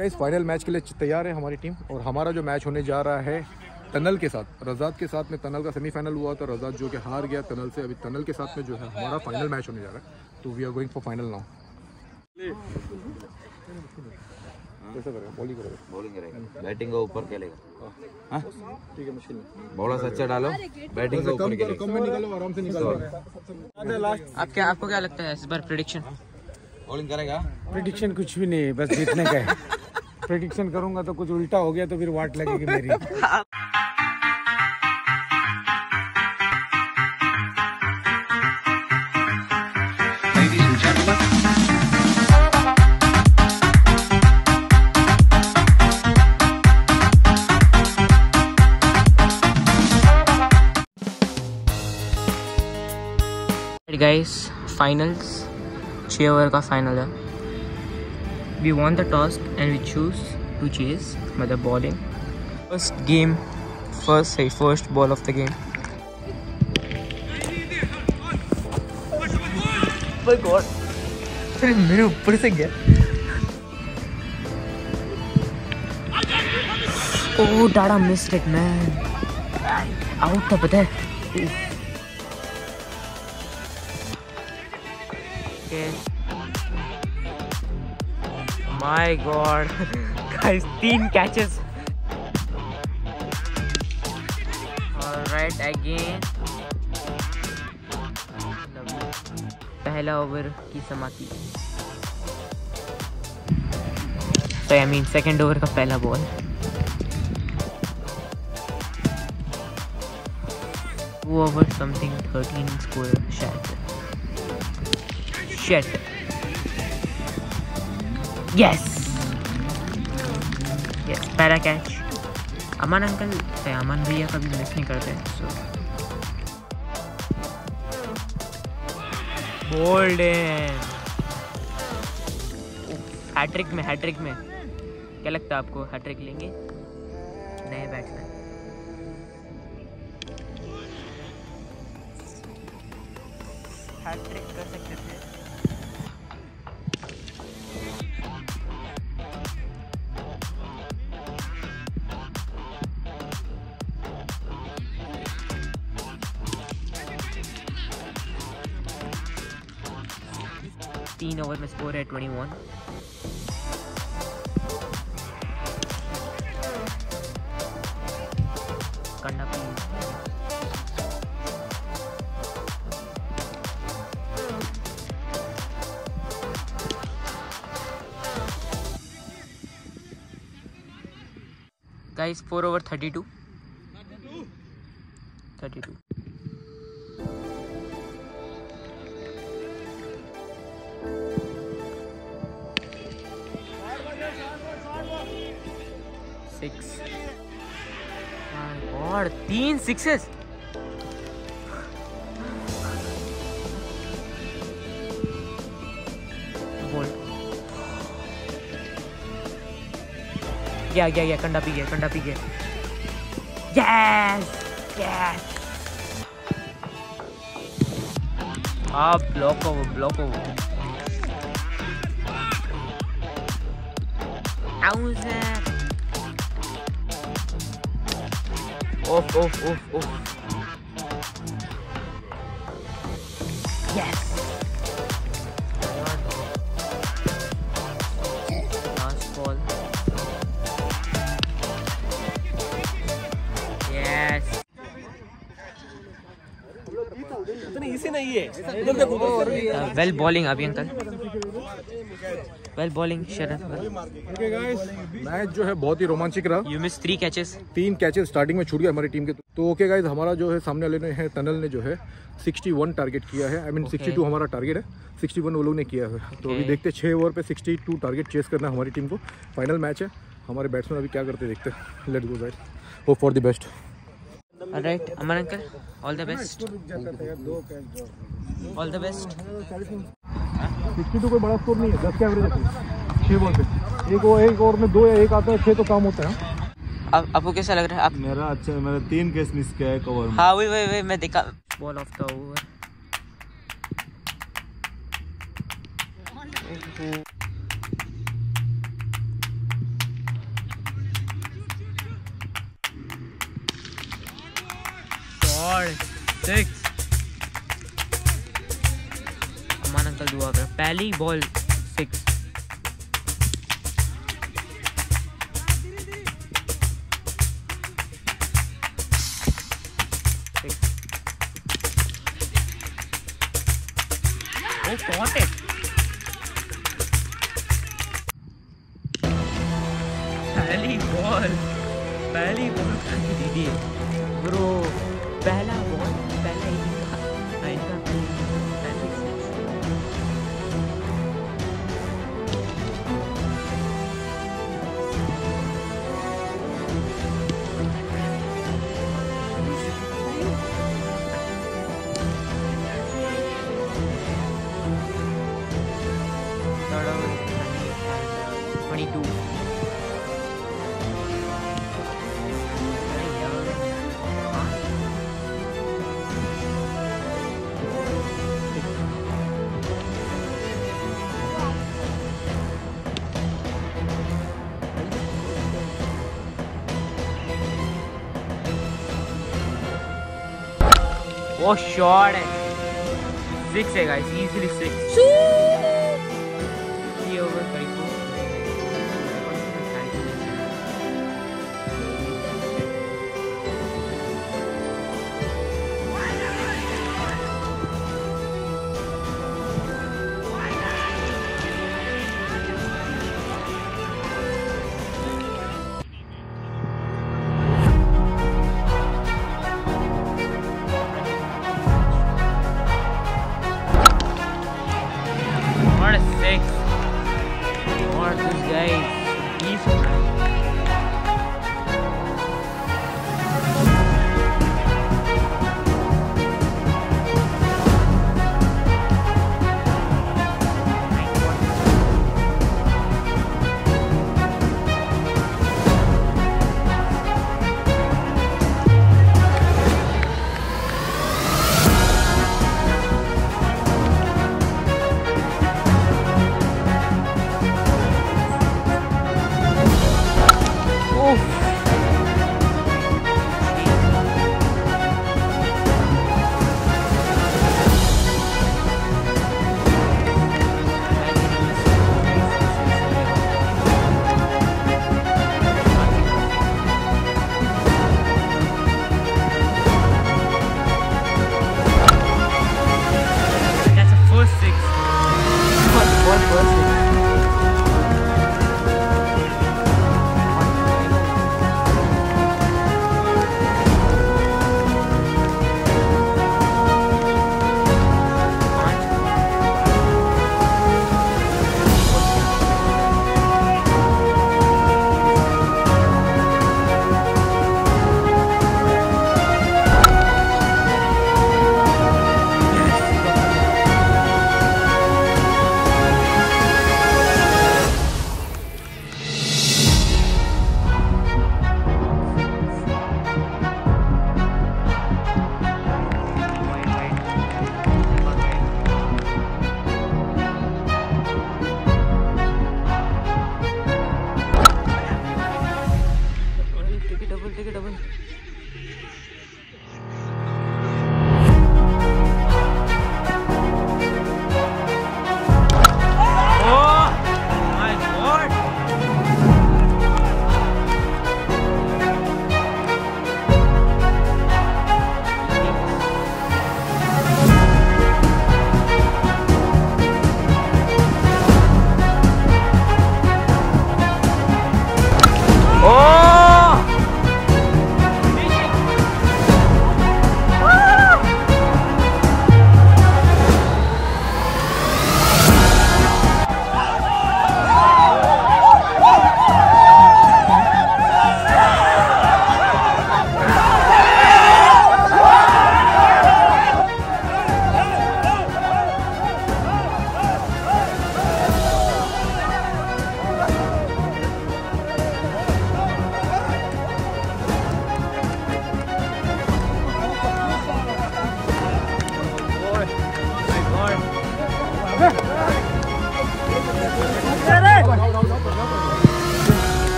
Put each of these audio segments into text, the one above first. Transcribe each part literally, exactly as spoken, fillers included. Guys final match के लिए तैयार है हमारी टीम और हमारा जो मैच होने जा रहा है टनल के साथ, रजात के साथ में। टनल का सेमीफाइनल हुआ था, रजात जो कि हार गया टनल से। अभी टनल के साथ में जो है हमारा फाइनल मैच होने जा रहा है, तो we are going for final now. कैसा करेगा? बॉलिंग करेगा, बॉलिंग करेगा, बैटिंग का ऊपर खेलेगा। हां ठीक है, मुश्किल नहीं, बॉलर से अच्छा डालो, बैटिंग का ऊपर खेलेगा। कम में निकालो, आराम से निकालो। आप क्या, आपको क्या लगता है इस बार प्रेडिक्शन? बॉलिंग करेगा? प्रेडिक्शन कुछ भी नहीं है, बस जीतने का है। प्रेडिक्शन करूंगा तो कुछ उल्टा हो गया तो फिर वाट लगेगी मेरी। गाइस फाइनल्स छः ओवर का फाइनल है। We won the toss and we choose to chase मतलब बॉलिंग। फर्स्ट गेम, फर्स्ट सही first ball of the game. अरे मेरे ऊपर से गया। ओ डाड़ा मिस्ड इट मैन, आउट था पता है। माय गॉड गाइस, तीन कैचेस। ऑलराइट अगेन, पहला ओवर की समाप्ति। तो आई मीन सेकंड ओवर का पहला ball. Two over something thirteen score शायद। शिट, यस यस, पैरा कैच। अमन अंकल से अमन भैया कभी मिस नहीं करते। सो बोल्ड हैट्रिक में, हैट्रिक में क्या लगता है आपको? हैट्रिक लेंगे नए बैट्समैन? हैट्रिक कर सकते थे। तीन ओवर में स्कोर है ट्वेंटी वन। कंडा please. Guys four over thirty two, thirty two six और तीन सिक्सेस। गया गया गया, कंडा पी गया, कंडा पी गया। यस यस, हाँ ब्लॉक हो, ब्लॉक हो। Thousand Off, off, off, off. Yes. Last ball. Yes. इतना easy नहीं है। Well bowling अभी uncle. Well bowling Sharad. Okay guys, match जो है बहुत ही रोमांचक रहा। यू मिस थ्री कैचेस, तीन कैचेस स्टार्टिंग में छूट गए हमारी टीम के। तो ओके गाइस, हमारा जो है सामने वाले हैं टनल ने जो है सिक्सटी वन टारगेट किया है। आई मीन सिक्सटी टू हमारा टारगेट है, सिक्सटी वन वो लोग ने किया है। okay. तो अभी देखते छः ओवर पे सिक्सटी टू टारगेट चेस करना है हमारी टीम को। फाइनल मैच है, हमारे बैट्समैन अभी क्या करते देखते हैं। Let's go guys, hope for the best. Alright Aman uncle, all the best, all the best. Sixty two कोई बड़ा स्कोर नहीं है, दस के एवरेज है छः बॉल पे। एक ओवर, एक ओवर में दो या एक आता है, छः तो काम होता है। अब आपको कैसा लग रहा है? आप मेरा अच्छा, मेरा तीन कैच मिस किया है कवर में। हाँ वही वही वही मैं देखा। Ball of the over. और सिक्स। अमान अंकल दुआ कर, पहली ball six. Oh, got it. पहली बॉल पहली बॉल खाली दीदी ब्रो, पहला बॉल पहला ही था। वो शॉट है, सिक्स है गाइस, इजीली सिक्स। ये ओवर भाई को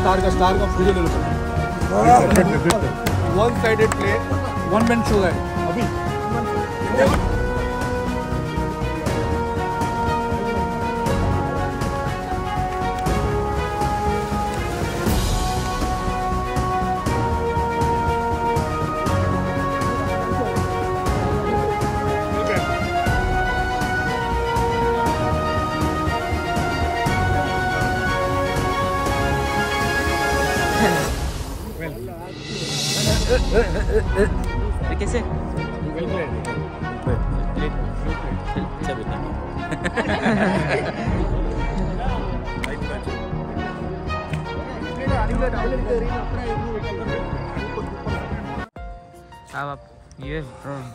स्टार का स्टार का पूजा ले लो। One sided play. One man show है अभी। कैसे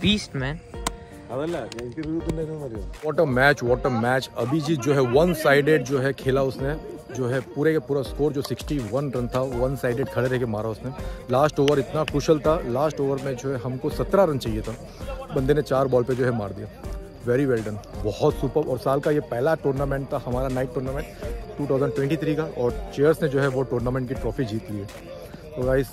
beast man. What a match, what a match. Abhijit जो है वन साइडेड जो है खेला उसने, जो है पूरे का पूरा स्कोर जो इकसठ रन था वन साइडेड खड़े रह के मारा उसने। लास्ट ओवर इतना क्रुशल था, लास्ट ओवर में जो है हमको सत्रह रन चाहिए था, बंदे ने चार बॉल पे जो है मार दिया। वेरी वेल डन, बहुत सुपर। और साल का ये पहला टूर्नामेंट था हमारा, नाइट टूर्नामेंट दो हज़ार तेईस का, और चेयर्स ने जो है वो टूर्नामेंट की ट्रॉफी जीत ली है। तो गाइस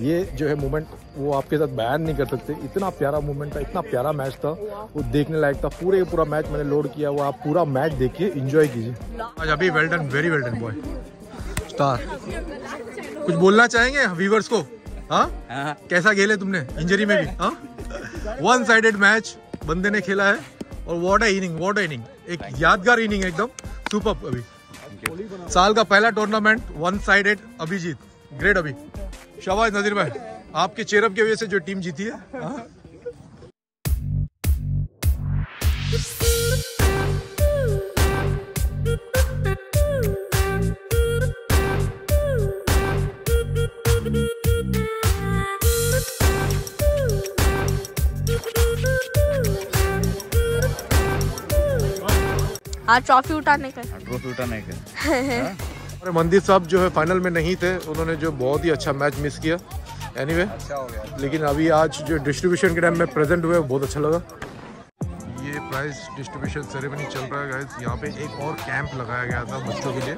ये जो है मोमेंट वो आपके साथ बयान नहीं कर सकते, इतना प्यारा मोमेंट था, इतना प्यारा मैच था, वो देखने लायक था। पूरे का पूरा मैच मैंने लोड किया हुआ, आप पूरा मैच देखिए, एंजॉय कीजिए। आज अभी well done, very well done boy star. कुछ बोलना चाहेंगे व्यूअर्स को? हाँ, कैसा खेले तुमने इंजरी में भी? हाँ, वन साइडेड मैच बंदे ने खेला है, और what a inning, what a inning, एक यादगार इनिंग, एकदम सुपर्ब। अभी साल का पहला tournament one sided Abhijit, great Abhi, शाबाश नजीर भाई, आपके चेयरअप की वजह से जो टीम जीती है। हाँ? हाँ, ट्रॉफी उठाने का, ट्रॉफी उठाने का। और मंदिर साहब जो है फाइनल में नहीं थे, उन्होंने जो बहुत ही अच्छा मैच मिस किया। एनीवे anyway, अच्छा हो गया। लेकिन अभी आज जो डिस्ट्रीब्यूशन के टाइम में प्रेजेंट हुए, बहुत अच्छा लगा। ये प्राइज डिस्ट्रीब्यूशन सेरेमनी चल रहा है गाइस। यहाँ पे एक और कैंप लगाया गया था बच्चों के लिए,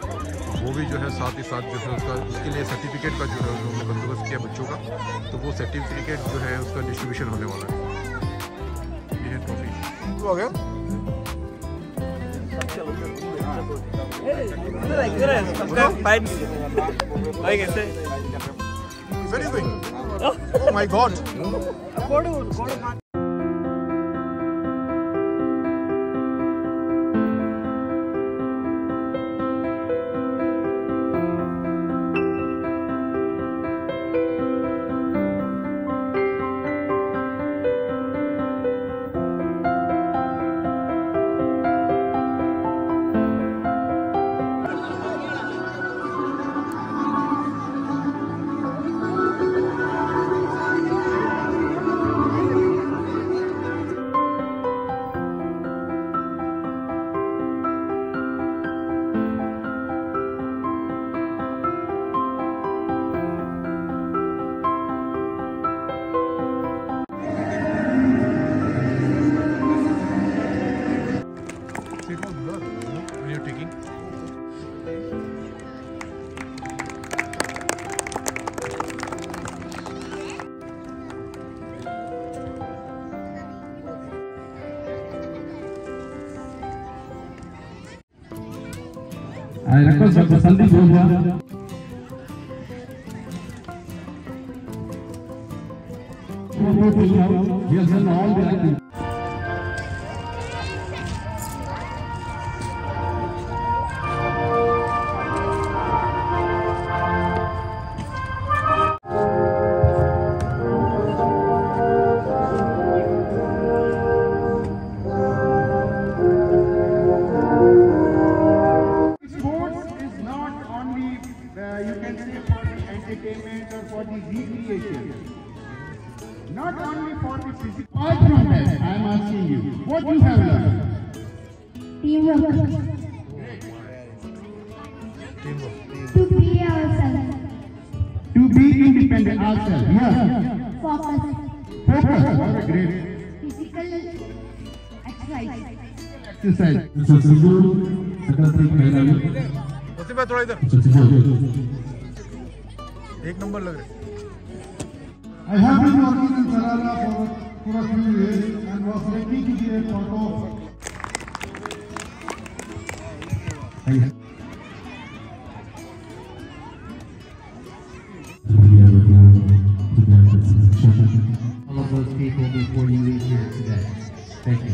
वो भी जो है साथ ही साथ जो है उसका, उसके लिए सर्टिफिकेट का जो है उन्होंने बंदोबस्त किया बच्चों का, तो वो सर्टिफिकेट जो है उसका डिस्ट्रीब्यूशन होने वाला है। ये ट्रॉफी हो गया। I request Doctor Sandeep Bhojwal. We have done all the activities. Not only for the physical. Apart from that, I am asking you, what do you have learned? Teamwork. Teamwork. To be ourselves. To be independent ourselves. Yeah. Focus. Focus. What a great. Physical exercise. Exercise. Mister Sindhu, Secretary General. उससे बात थोड़ा इधर. एक number लग रहा है। I have been working in Salaria for, for a few years and was lucky to be a part of. All of those people before you leave here today. Thank you.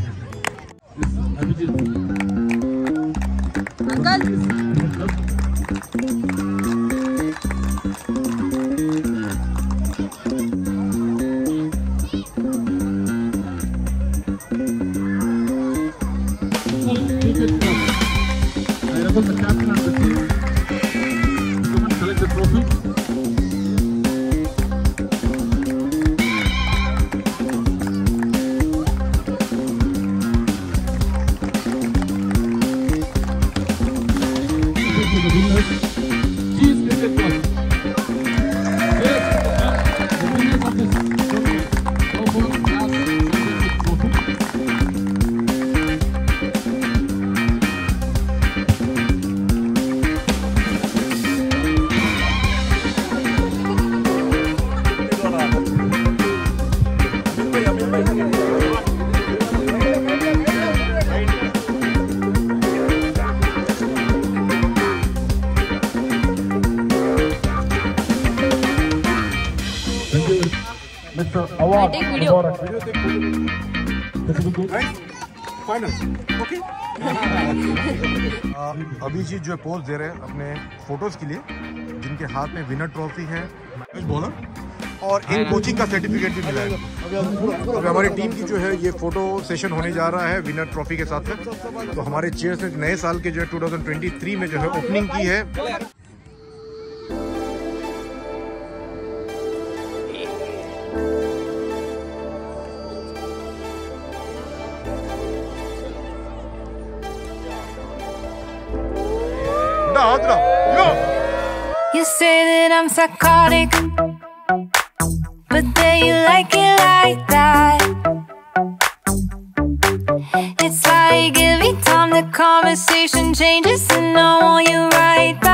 I was the captain of the team. Someone collect the trophy. I take video. Video take video. Right? Final. Okay. Abhijit जो pose दे रहे हैं अपने photos के लिए, जिनके हाथ में winner trophy है, बॉलर और इन कोचिंग का सर्टिफिकेट भी मिला है। और हमारी टीम की जो है ये फोटो सेशन होने जा रहा है विनर ट्रॉफी के साथ में। तो हमारे चेयर्स ने नए साल के जो है दो हज़ार तेईस में जो है ओपनिंग की है। You say that I'm psychotic, but then you like it like that. It's like every time the conversation changes and I want you right back.